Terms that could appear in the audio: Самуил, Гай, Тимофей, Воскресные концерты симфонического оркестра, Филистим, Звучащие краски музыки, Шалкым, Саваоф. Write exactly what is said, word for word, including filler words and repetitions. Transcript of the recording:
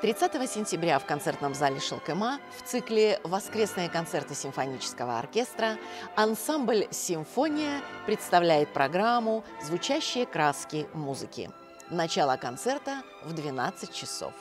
тридцатого сентября в концертном зале Шалкыма в цикле «Воскресные концерты симфонического оркестра» ансамбль «Симфония» представляет программу «Звучащие краски музыки». Начало концерта в двенадцать часов.